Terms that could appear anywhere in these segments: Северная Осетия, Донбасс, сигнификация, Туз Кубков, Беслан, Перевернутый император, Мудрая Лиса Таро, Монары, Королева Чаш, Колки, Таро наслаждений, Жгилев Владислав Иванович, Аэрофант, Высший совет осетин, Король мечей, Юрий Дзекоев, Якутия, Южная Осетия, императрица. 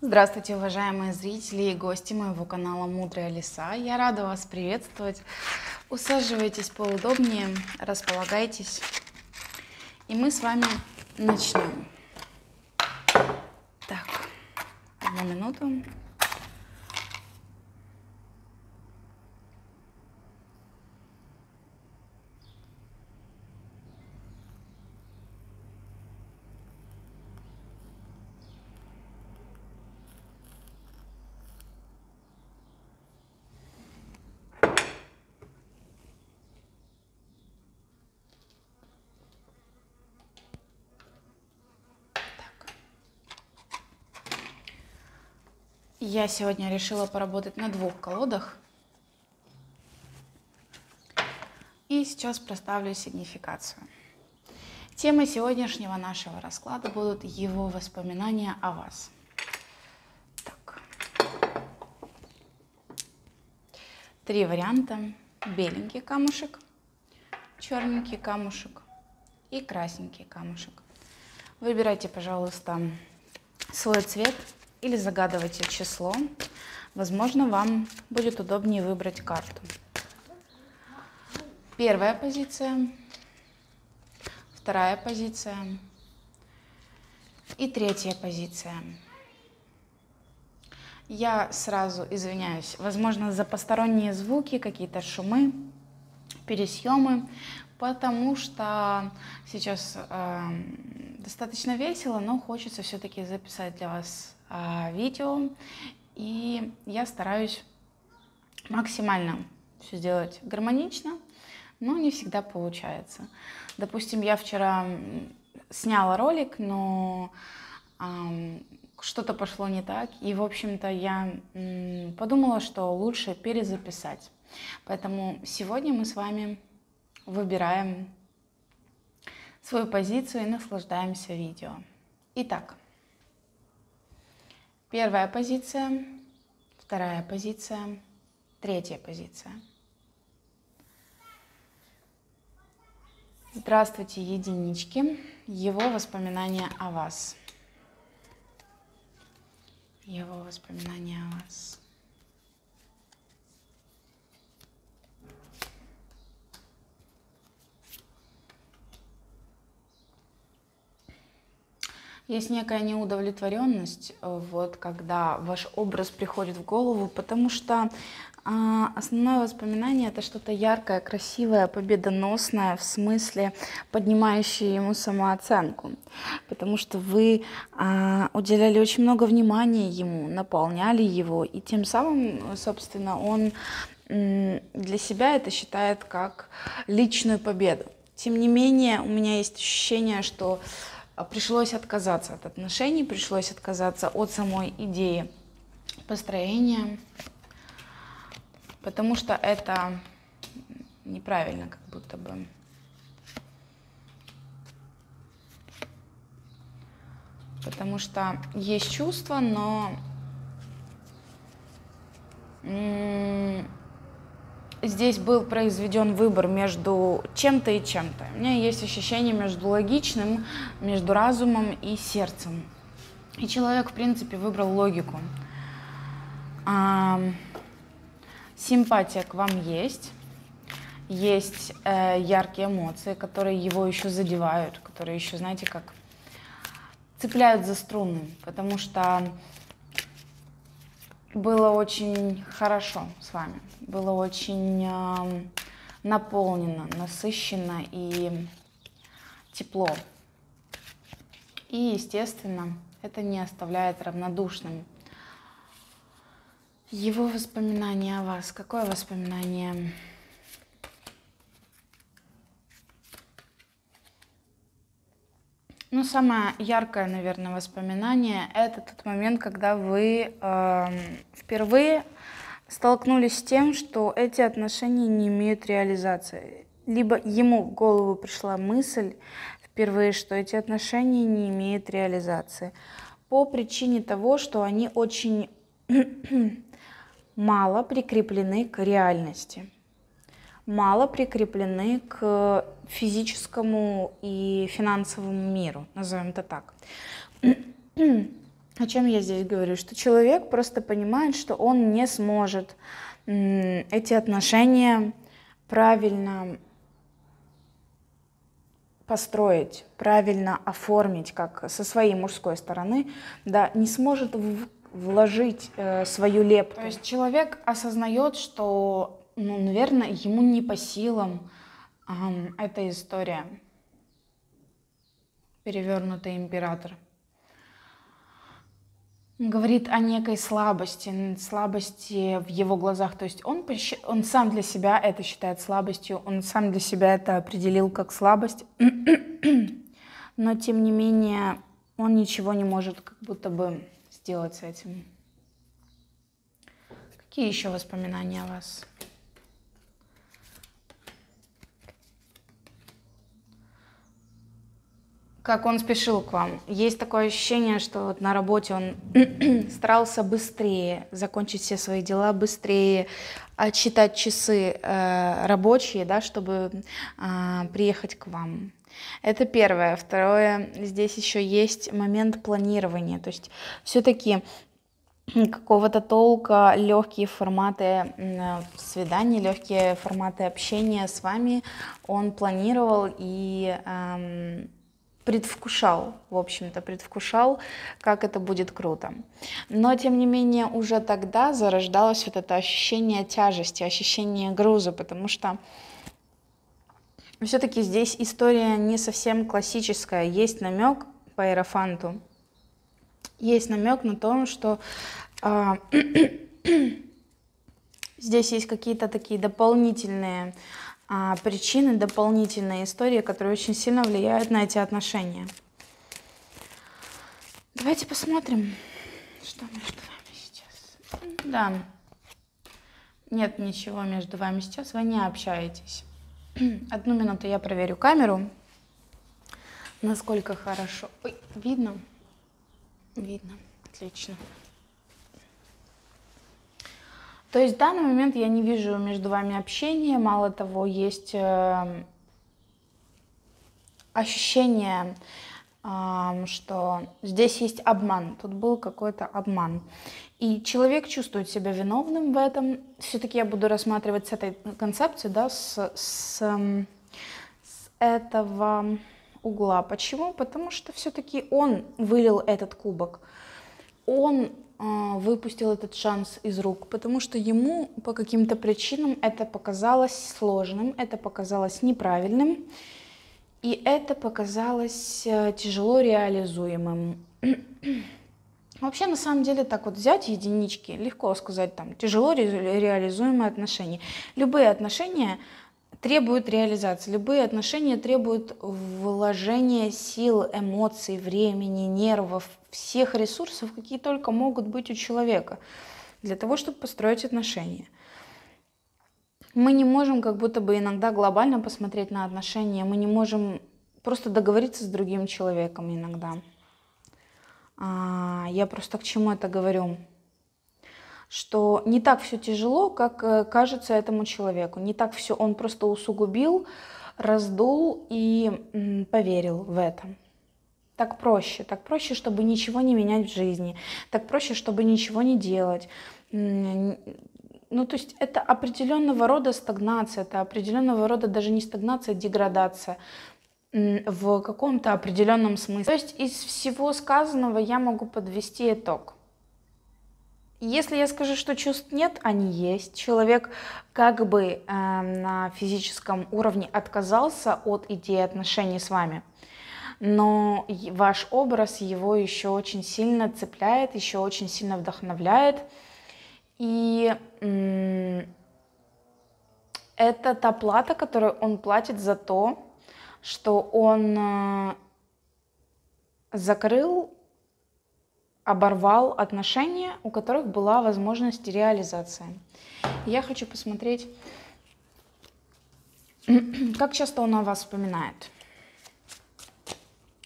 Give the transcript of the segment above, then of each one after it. Здравствуйте, уважаемые зрители и гости моего канала Мудрая Лиса. Я рада вас приветствовать. Усаживайтесь поудобнее, располагайтесь. И мы с вами начнем. Так, одну минуту. Я сегодня решила поработать на двух колодах. И сейчас проставлю сигнификацию. Темой сегодняшнего нашего расклада будут его воспоминания о вас. Так. Три варианта. Беленький камушек, черненький камушек и красненький камушек. Выбирайте, пожалуйста, свой цвет. Или загадывайте число. Возможно, вам будет удобнее выбрать карту. Первая позиция, вторая позиция и третья позиция. Я сразу извиняюсь, возможно, за посторонние звуки, какие-то шумы, пересъемы, потому что сейчас достаточно весело, но хочется все-таки записать для вас видео, и я стараюсь максимально все сделать гармонично, но не всегда получается. Допустим, я вчера сняла ролик, но что-то пошло не так, и, в общем-то, я подумала, что лучше перезаписать. Поэтому сегодня мы с вами выбираем свою позицию и наслаждаемся видео. Итак. Первая позиция, вторая позиция, третья позиция. Здравствуйте, единички. Его воспоминания о вас. Его воспоминания о вас. Есть некая неудовлетворенность, вот, когда ваш образ приходит в голову, потому что основное воспоминание — это что-то яркое, красивое, победоносное, в смысле поднимающее ему самооценку. Потому что вы уделяли очень много внимания ему, наполняли его, и тем самым, собственно, он для себя это считает как личную победу. Тем не менее, у меня есть ощущение, что пришлось отказаться от отношений, пришлось отказаться от самой идеи построения, потому что это неправильно, как будто бы. Потому что есть чувства, но здесь был произведен выбор между чем-то и чем-то. У меня есть ощущение между логичным, между разумом и сердцем. И человек, в принципе, выбрал логику. Симпатия к вам есть. Есть яркие эмоции, которые его еще задевают, которые еще, знаете, как цепляют за струны. Потому что было очень хорошо с вами, было очень наполнено, насыщенно и тепло. И, естественно, это не оставляет равнодушным. Его воспоминания о вас. Какое воспоминание? Ну, самое яркое, наверное, воспоминание — это тот момент, когда вы впервые столкнулись с тем, что эти отношения не имеют реализации. Либо ему в голову пришла мысль впервые, что эти отношения не имеют реализации. По причине того, что они очень мало прикреплены к реальности. Мало прикреплены к физическому и финансовому миру, назовем это так. О чем я здесь говорю? Что человек просто понимает, что он не сможет эти отношения правильно построить, правильно оформить, как со своей мужской стороны, да, не сможет вложить свою лепту. То есть человек осознает, что, ну, наверное, ему не по силам эта история. Перевернутый император. Говорит о некой слабости, слабости в его глазах. То есть он сам для себя это считает слабостью, он сам для себя это определил как слабость, но тем не менее он ничего не может как будто бы сделать с этим. Какие еще воспоминания о вас? Как он спешил к вам. Есть такое ощущение, что вот на работе он старался быстрее закончить все свои дела, быстрее отсчитать часы рабочие, да, чтобы приехать к вам. Это первое. Второе, здесь еще есть момент планирования. То есть все-таки какого-то толка, легкие форматы свиданий, легкие форматы общения с вами он планировал и... предвкушал, в общем-то, предвкушал, как это будет круто. Но, тем не менее, уже тогда зарождалось вот это ощущение тяжести, ощущение груза, потому что все-таки здесь история не совсем классическая. Есть намек по Аэрофанту, есть намек на то, что здесь есть какие-то такие дополнительные... причины, дополнительные истории, которые очень сильно влияют на эти отношения. Давайте посмотрим, что между вами сейчас. Да, нет ничего между вами сейчас, вы не общаетесь. Одну минуту я проверю камеру, насколько хорошо. Ой, видно? Видно, отлично. То есть в данный момент я не вижу между вами общения, мало того, есть ощущение, что здесь есть обман, тут был какой-то обман. И человек чувствует себя виновным в этом. Все-таки я буду рассматривать с этой концепции, да, с этого угла. Почему? Потому что все-таки он вылил этот кубок, он... выпустил этот шанс из рук, потому что ему по каким-то причинам это показалось сложным, это показалось неправильным, и это показалось тяжело реализуемым. Вообще, на самом деле, так вот взять единички, легко сказать, там, тяжело реализуемые отношения. Любые отношения требуют реализации, любые отношения требуют вложения сил, эмоций, времени, нервов, всех ресурсов, какие только могут быть у человека, для того, чтобы построить отношения. Мы не можем как будто бы иногда глобально посмотреть на отношения, мы не можем просто договориться с другим человеком иногда. Я просто к чему это говорю? Что не так все тяжело, как кажется этому человеку, не так все, он просто усугубил, раздул и поверил в это. Так проще, чтобы ничего не менять в жизни, так проще, чтобы ничего не делать. Ну, то есть это определенного рода стагнация, это определенного рода даже не стагнация, а деградация в каком-то определенном смысле. То есть из всего сказанного я могу подвести итог. Если я скажу, что чувств нет, они есть. Человек как бы на физическом уровне отказался от идеи отношений с вами. Но ваш образ его еще очень сильно цепляет, еще очень сильно вдохновляет. И это та плата, которую он платит за то, что он закрыл, оборвал отношения, у которых была возможность реализации. Я хочу посмотреть, как часто он о вас вспоминает.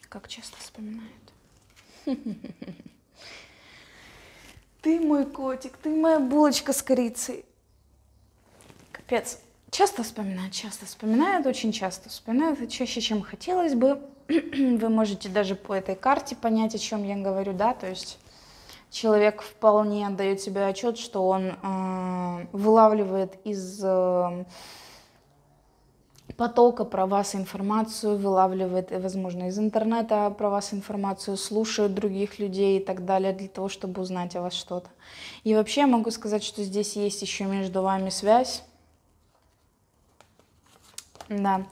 Как часто вспоминает. Ты мой котик, ты моя булочка с корицей. Капец. Часто вспоминает, очень часто вспоминает, чаще, чем хотелось бы. Вы можете даже по этой карте понять, о чем я говорю, да, то есть человек вполне отдает себе отчет, что он вылавливает из потока про вас информацию, вылавливает, возможно, из интернета про вас информацию, слушает других людей и так далее, для того, чтобы узнать о вас что-то. И вообще я могу сказать, что здесь есть еще между вами связь. Да,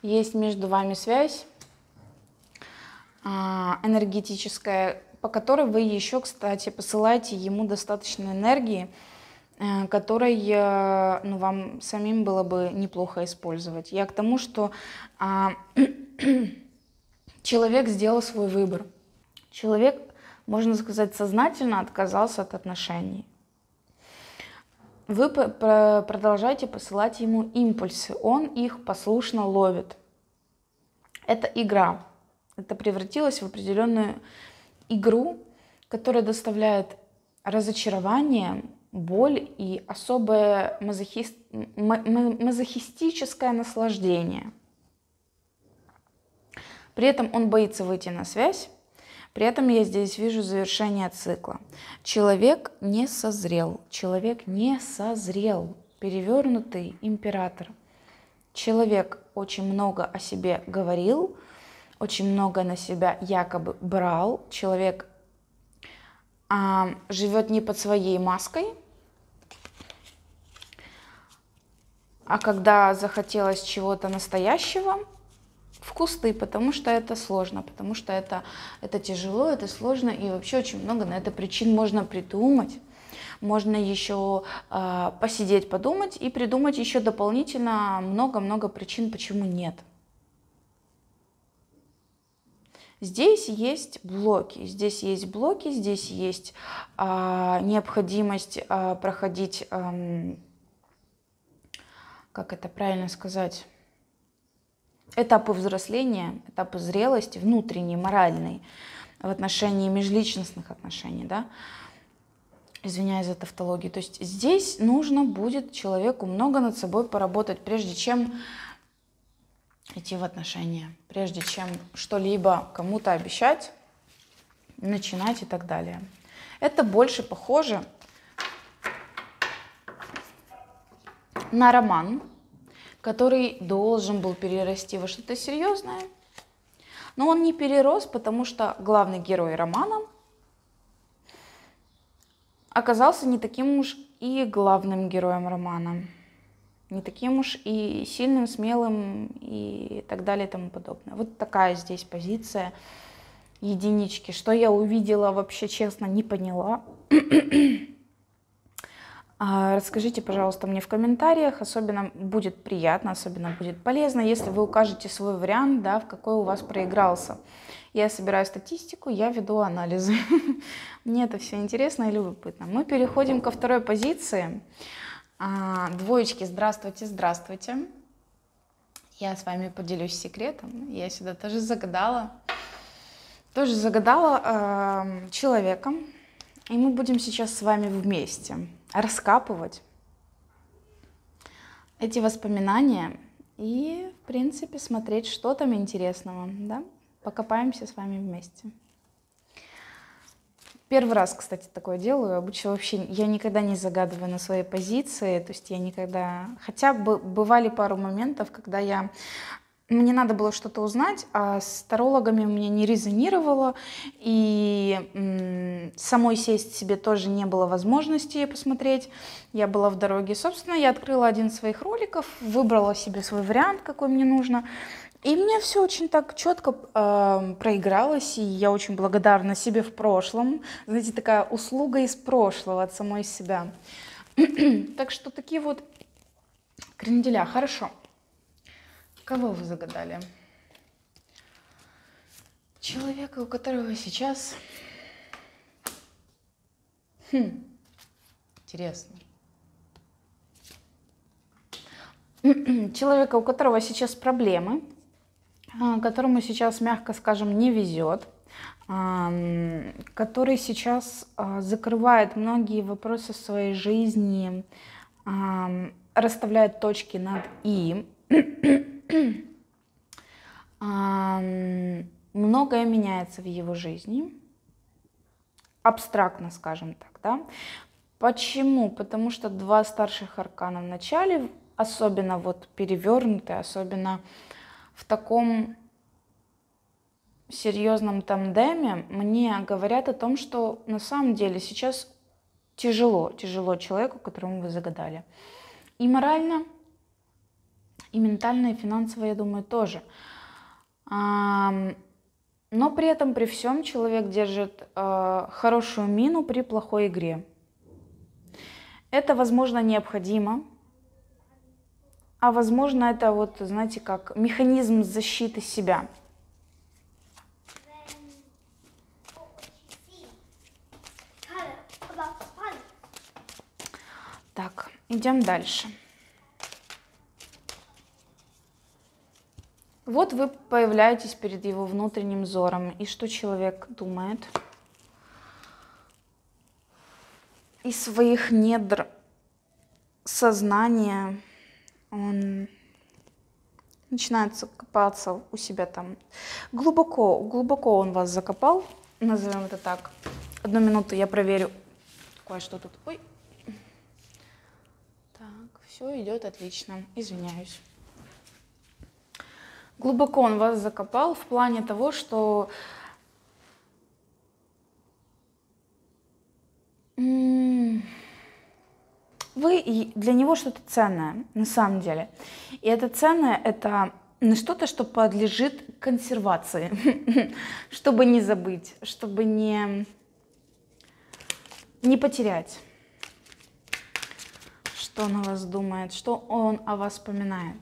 есть между вами связь энергетическая, по которой вы еще, кстати, посылаете ему достаточно энергии, которой, ну, вам самим было бы неплохо использовать. Я к тому, что человек сделал свой выбор. Человек, можно сказать, сознательно отказался от отношений. Вы продолжаете посылать ему импульсы, он их послушно ловит. Это игра. Это превратилось в определенную игру, которая доставляет разочарование, боль и особое мазохистическое наслаждение. При этом он боится выйти на связь. При этом я здесь вижу завершение цикла. Человек не созрел. Человек не созрел. Перевернутый император. Человек очень много о себе говорил, очень много на себя якобы брал. Человек живет не под своей маской. А когда захотелось чего-то настоящего, в кусты, потому что это сложно, потому что это тяжело, это сложно, и вообще очень много на это причин можно придумать. Можно еще посидеть, подумать и придумать еще дополнительно много-много причин, почему нет. Здесь есть блоки, здесь есть блоки, здесь есть необходимость проходить, как это правильно сказать, этапы взросления, этапы зрелости, внутренней, моральной, в отношении межличностных отношений, да? Извиняюсь за тавтологию. То есть здесь нужно будет человеку много над собой поработать, прежде чем идти в отношения, прежде чем что-либо кому-то обещать, начинать и так далее. Это больше похоже на роман, который должен был перерасти во что-то серьезное, но он не перерос, потому что главный герой романа оказался не таким уж и главным героем романа, не таким уж и сильным, смелым и так далее и тому подобное. Вот такая здесь позиция единички. Что я увидела, вообще, честно, не поняла. Расскажите, пожалуйста, мне в комментариях, особенно будет приятно, особенно будет полезно, если вы укажете свой вариант, да, в какой у вас проигрался. Я собираю статистику, я веду анализы. Мне это все интересно и любопытно. Мы переходим ко второй позиции. Двоечки, здравствуйте, здравствуйте. Я с вами поделюсь секретом. Я сюда тоже загадала человека. И мы будем сейчас с вами вместе раскапывать эти воспоминания и, в принципе, смотреть, что там интересного, да? Покопаемся с вами вместе. Первый раз, кстати, такое делаю. Обычно вообще я никогда не загадываю на своей позиции. То есть я никогда... Хотя бы бывали пару моментов, когда мне надо было что-то узнать, а с тарологами у меня не резонировало, и самой сесть себе тоже не было возможности посмотреть. Я была в дороге. Собственно, я открыла один из своих роликов, выбрала себе свой вариант, какой мне нужно, и мне все очень так четко проигралось, и я очень благодарна себе в прошлом. Знаете, такая услуга из прошлого от самой себя. Так что такие вот кренделя. Хорошо. Кого вы загадали? Человека, у которого сейчас... Интересно. Человека, у которого сейчас проблемы, которому сейчас, мягко скажем, не везет, который сейчас закрывает многие вопросы своей жизни, расставляет точки над «и». Многое меняется в его жизни, абстрактно, скажем так, да. Почему? Потому что два старших аркана в начале, особенно вот перевернутые, особенно в таком серьезном тандеме, мне говорят о том, что на самом деле сейчас тяжело человеку, которому вы загадали. И морально, и ментально, и финансово, я думаю, тоже. Но при этом, при всем, человек держит хорошую мину при плохой игре. Это, возможно, необходимо. А, возможно, это, вот, знаете, как механизм защиты себя. Так, идем дальше. Вот вы появляетесь перед его внутренним взором. И что человек думает? Из своих недр сознания он начинает копаться у себя там. Глубоко, глубоко он вас закопал, назовем это так. Одну минуту, я проверю кое-что тут. Ой. Так, все идет отлично, извиняюсь. Глубоко он вас закопал в плане того, что вы для него что-то ценное на самом деле. И это ценное – это что-то, что подлежит консервации, чтобы не забыть, чтобы не потерять. Что он о вас думает, что он о вас вспоминает.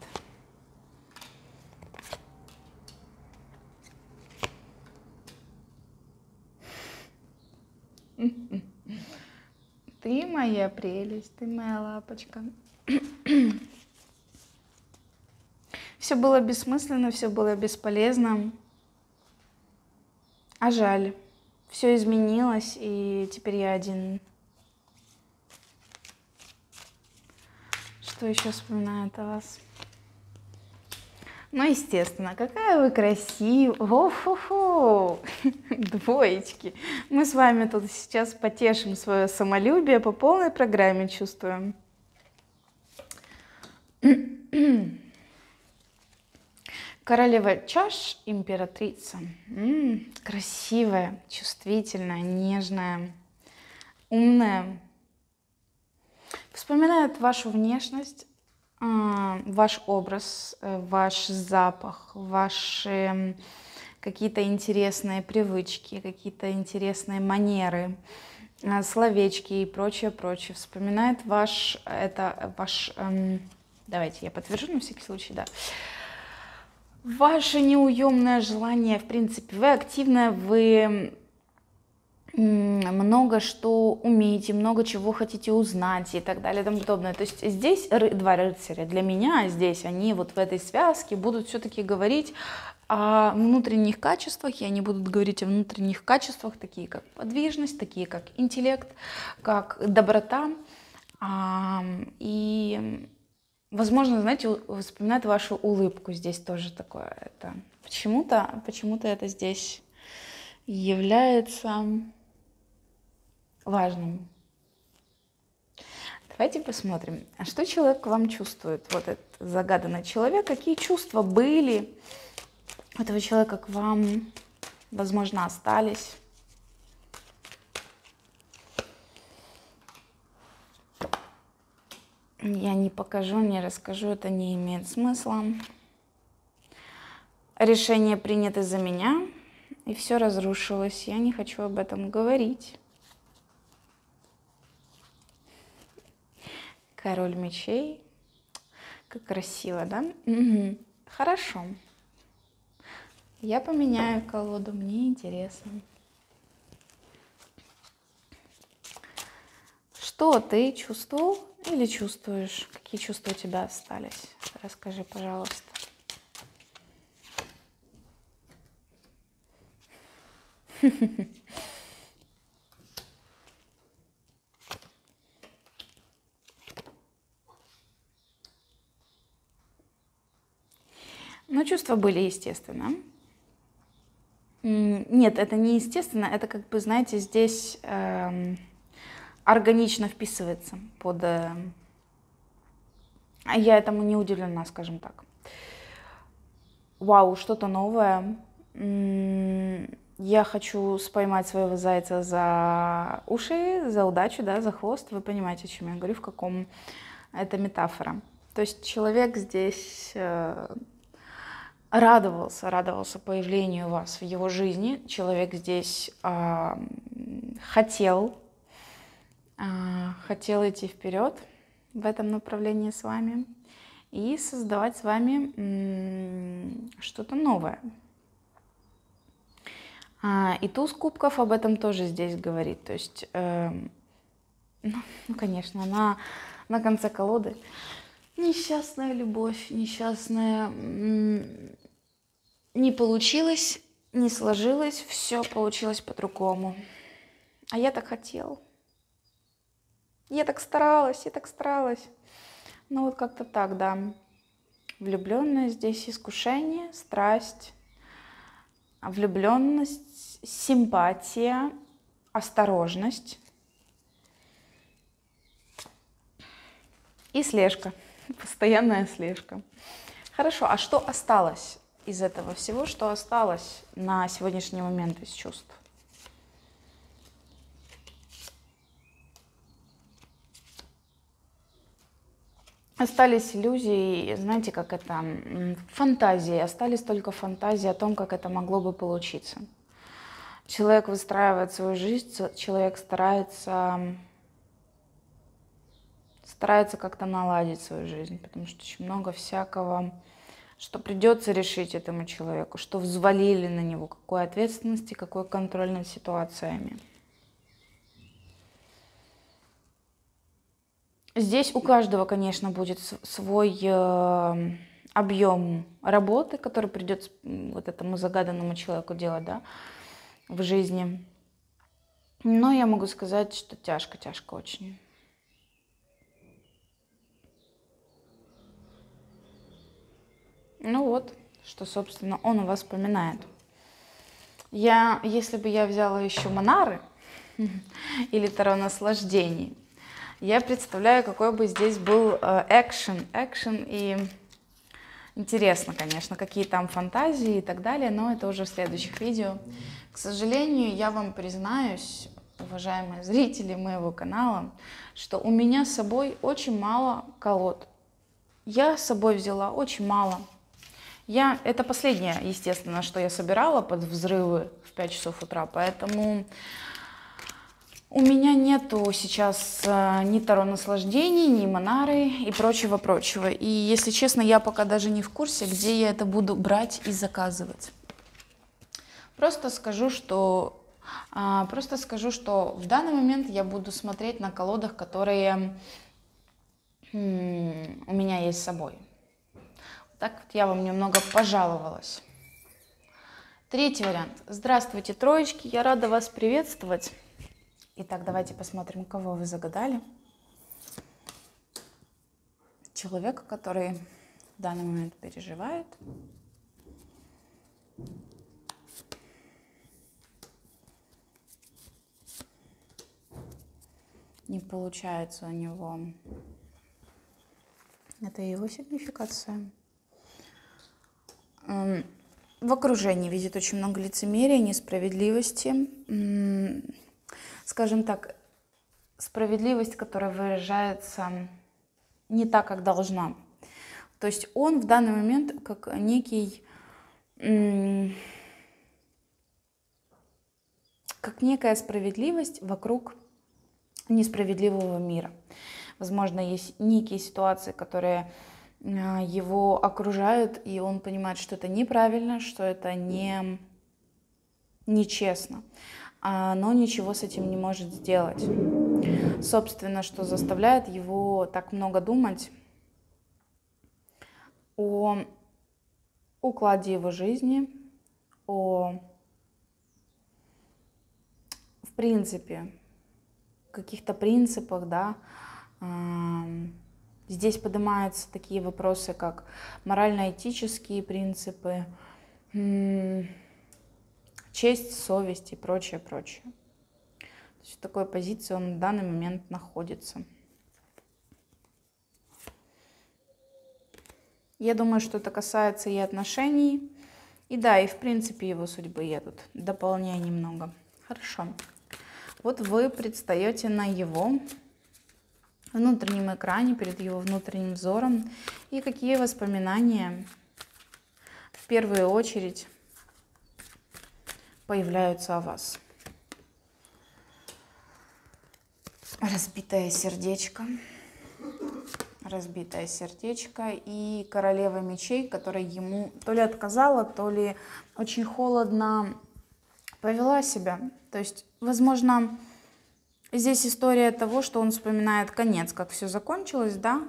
Ты моя прелесть, ты моя лапочка. Все было бессмысленно, все было бесполезно. А жаль, все изменилось, и теперь я один. Что еще вспоминает о вас? Ну, естественно, какая вы красивая. О-хо-хо! Двоечки. Мы с вами тут сейчас потешим свое самолюбие по полной программе, чувствуем. Королева чаш, императрица. Красивая, чувствительная, нежная, умная. Вспоминает вашу внешность, ваш образ, ваш запах, ваши какие-то интересные привычки, какие-то интересные манеры, словечки и прочее, прочее. Вспоминает ваш, давайте я подтвержу на всякий случай, да. Ваше неуемное желание, в принципе, вы активная, вы много что умеете, много чего хотите узнать и так далее и тому подобное. То есть здесь два рыцаря для меня, здесь они вот в этой связке будут все-таки говорить о внутренних качествах, и они будут говорить о внутренних качествах, такие как подвижность, такие как интеллект, как доброта. И, возможно, знаете, вспоминает вашу улыбку, здесь тоже такое. Почему-то это здесь является важным. Давайте посмотрим, что человек к вам чувствует. Вот этот загаданный человек, какие чувства были у этого человека к вам, возможно, остались. Я не покажу, не расскажу, это не имеет смысла. Решение принято за меня, и все разрушилось. Я не хочу об этом говорить. Король мечей. Как красиво, да? Угу. Хорошо. Я поменяю колоду, мне интересно. Что ты чувствовал или чувствуешь? Какие чувства у тебя остались? Расскажи, пожалуйста. Но чувства были, естественно. Нет, это не естественно, это как бы, знаете, здесь органично вписывается под... Я этому не удивлена, скажем так. Вау, что-то новое. Я хочу споймать своего зайца за уши, за удачу, да, за хвост. Вы понимаете, о чем я говорю, в каком это метафора. То есть человек здесь радовался появлению вас в его жизни. Человек здесь хотел идти вперед в этом направлении с вами и создавать с вами что-то новое. И Туз Кубков об этом тоже здесь говорит. То есть, ну, конечно, на конце колоды несчастная любовь, несчастная, не получилось, не сложилось, все получилось по-другому. А я так хотел. Я так старалась. Ну вот как-то так, да. Влюбленность здесь, искушение, страсть, влюбленность, симпатия, осторожность и слежка, постоянная слежка. Хорошо, а что осталось из этого всего, что осталось на сегодняшний момент из чувств? Остались иллюзии, знаете, как это, фантазии. Остались только фантазии о том, как это могло бы получиться. Человек выстраивает свою жизнь, человек старается как-то наладить свою жизнь, потому что очень много всякого, что придется решить этому человеку, что взвалили на него, какой ответственности, какой контроль над ситуациями. Здесь у каждого, конечно, будет свой объем работы, который придется вот этому загаданному человеку делать, да, в жизни. Но я могу сказать, что тяжко очень. Ну вот, что, собственно, он у вас вспоминает. Если бы я взяла еще Монары или Таро наслаждений, я представляю, какой бы здесь был экшен, и интересно, конечно, какие там фантазии и так далее, но это уже в следующих видео. К сожалению, я вам признаюсь, уважаемые зрители моего канала, что у меня с собой очень мало колод. Я с собой взяла очень мало. Это последнее, естественно, что я собирала под взрывы в 5 часов утра, поэтому... У меня нету сейчас ни Таро наслаждений, ни Монары и прочего. И, если честно, я пока даже не в курсе, где я это буду брать и заказывать. Просто скажу, что в данный момент я буду смотреть на колодах, которые у меня есть с собой. Так вот я вам немного пожаловалась. Третий вариант. Здравствуйте, троечки, я рада вас приветствовать. Итак, давайте посмотрим, кого вы загадали. Человека, который в данный момент переживает. Не получается у него. Это его сигнификация. В окружении видит очень много лицемерия, несправедливости. Скажем так, справедливость, которая выражается не так, как должна. То есть он в данный момент как некий, как некая справедливость вокруг несправедливого мира. Возможно, есть некие ситуации, которые его окружают, и он понимает, что это неправильно, что это нечестно. Но ничего с этим не может сделать. Собственно, что заставляет его так много думать о укладе его жизни, в принципе, каких-то принципах, да. Здесь поднимаются такие вопросы, как морально-этические принципы, честь, совесть и прочее, прочее. То есть в такой позиции он в данный момент находится. Я думаю, что это касается и отношений, и да, и в принципе его судьбы. Я тут дополняю немного. Хорошо. Вот вы предстаете на его внутреннем экране, перед его внутренним взором. И какие воспоминания в первую очередь появляются о вас? Разбитое сердечко. Разбитое сердечко и королева мечей, которая ему то ли отказала, то ли очень холодно повела себя. То есть, возможно, здесь история того, что он вспоминает конец, как все закончилось, да?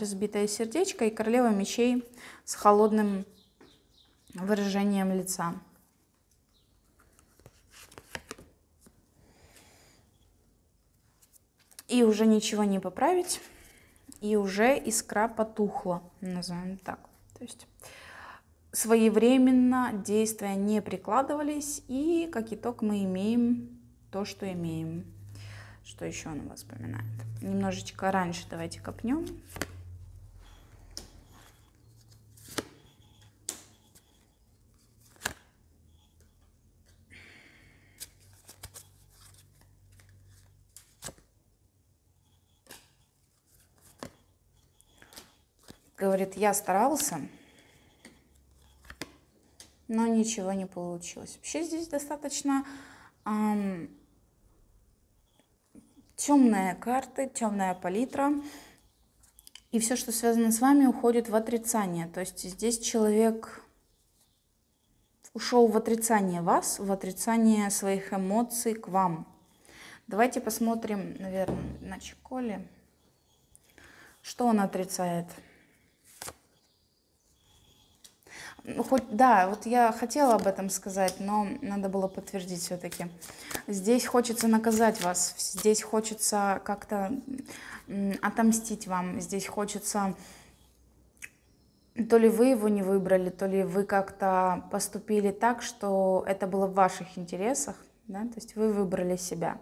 Разбитое сердечко и королева мечей с холодным выражением лица. И уже ничего не поправить. И уже искра потухла, назовем так. То есть своевременно действия не прикладывались, и как итог мы имеем то, что имеем. Что еще он вспоминает? Немножечко раньше давайте копнем. Говорит, я старался, но ничего не получилось. Вообще здесь достаточно темные карты, темная палитра. И все, что связано с вами, уходит в отрицание. То есть здесь человек ушел в отрицание вас, в отрицание своих эмоций к вам. Давайте посмотрим, наверное, на чеколе, что он отрицает. Хоть, да, вот я хотела об этом сказать, но надо было подтвердить все-таки. Здесь хочется наказать вас, здесь хочется как-то отомстить вам, здесь хочется... То ли вы его не выбрали, то ли вы как-то поступили так, что это было в ваших интересах, да? То есть вы выбрали себя.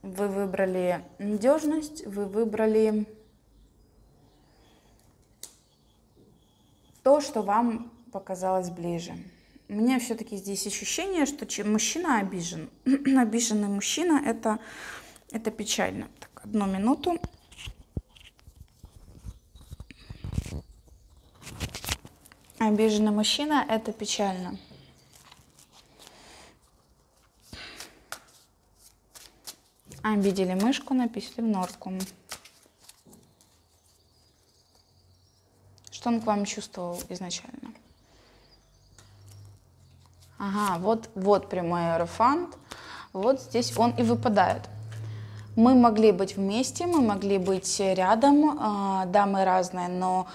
Вы выбрали надежность, вы выбрали то, что вам показалось ближе. У меня все-таки здесь ощущение, что мужчина обижен. Обиженный мужчина – это печально. Так, одну минуту. Обиженный мужчина – это печально. Обидели мышку, написали в норку. Что он к вам чувствовал изначально? Ага, вот прямой аэрофант. Вот здесь он и выпадает. Мы могли быть вместе, мы могли быть рядом. Да, мы разные, но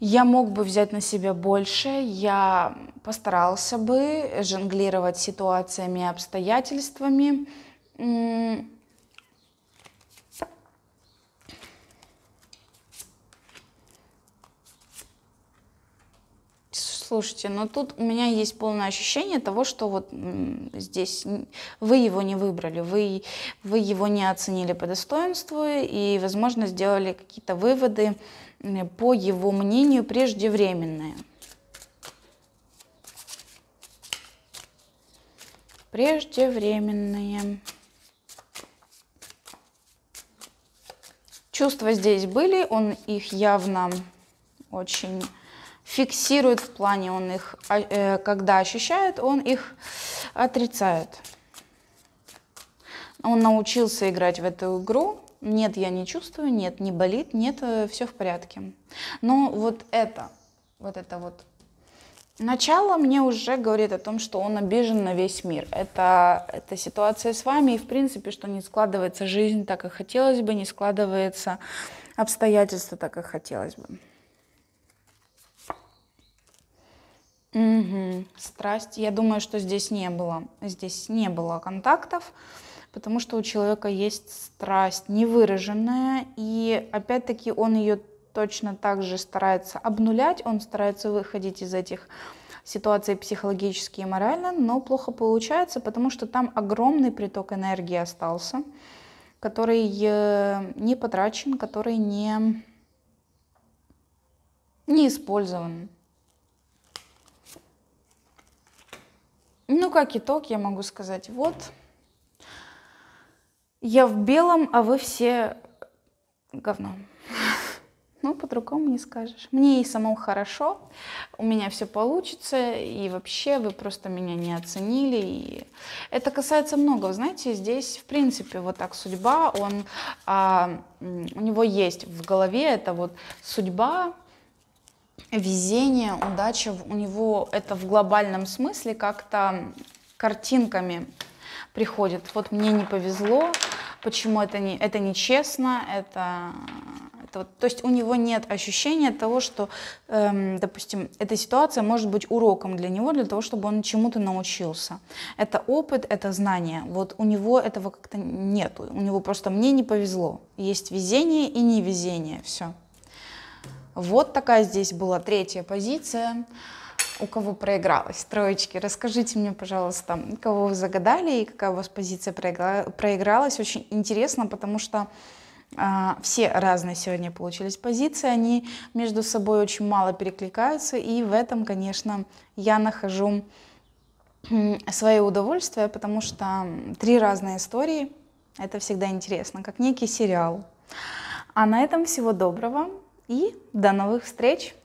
я мог бы взять на себя больше. Я постарался бы жонглировать ситуациями и обстоятельствами. Слушайте, но тут у меня есть полное ощущение того, что вот здесь вы его не выбрали, вы его не оценили по достоинству и, возможно, сделали какие-то выводы, по его мнению, преждевременные. Преждевременные. Чувства здесь были, он их явно очень фиксирует в плане, он их, когда ощущает, он их отрицает. Он научился играть в эту игру. Нет, я не чувствую, нет, не болит, нет, все в порядке. Но вот это начало мне уже говорит о том, что он обижен на весь мир. Это ситуация с вами, и в принципе, что не складывается жизнь так, как хотелось бы, не складывается обстоятельства так, как хотелось бы. Угу. Страсть. Я думаю, что здесь не было контактов, потому что у человека есть страсть невыраженная, и опять-таки он ее точно так же старается обнулять, он старается выходить из этих ситуаций психологически и морально, но плохо получается, потому что там огромный приток энергии остался, который не потрачен, который не использован. Ну, как итог, я могу сказать, вот, я в белом, а вы все говно. Ну, по-другому не скажешь. Мне и самому хорошо, у меня все получится, и вообще вы просто меня не оценили. И это касается многого. Знаете, здесь, в принципе, вот так судьба, у него есть в голове, это вот судьба, везение, удача, у него это в глобальном смысле как-то картинками приходит. Вот мне не повезло, почему это нечестно, то есть у него нет ощущения того, что, допустим, эта ситуация может быть уроком для него, для того, чтобы он чему-то научился. Это опыт, это знание. Вот у него этого как-то нет. У него просто «мне не повезло». Есть везение и невезение. Все. Вот такая здесь была третья позиция. У кого проигралась? Троечки, расскажите мне, пожалуйста, кого вы загадали и какая у вас позиция проигралась. Очень интересно, потому что все разные сегодня получились позиции, они между собой очень мало перекликаются, и в этом, конечно, я нахожу свое удовольствие, потому что три разные истории, это всегда интересно, как некий сериал. А на этом всего доброго и до новых встреч!